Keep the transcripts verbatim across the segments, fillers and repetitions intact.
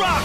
Not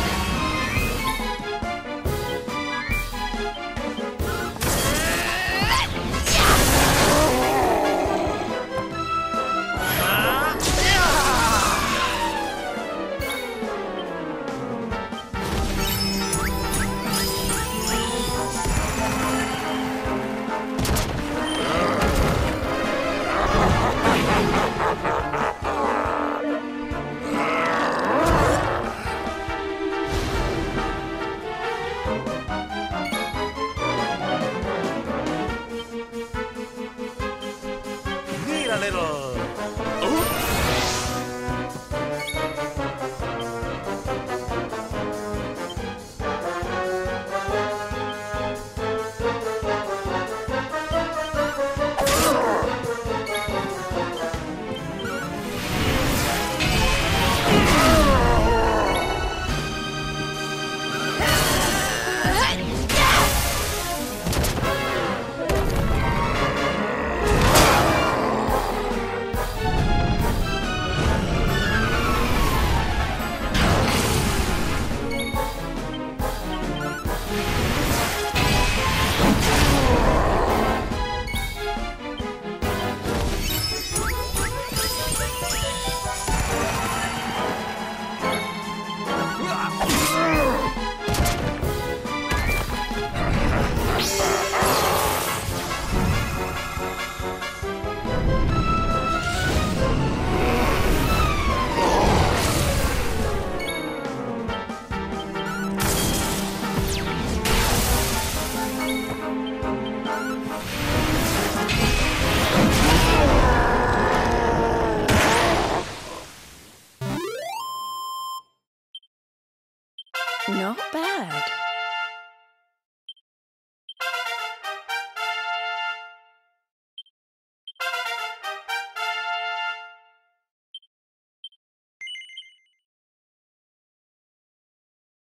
bad.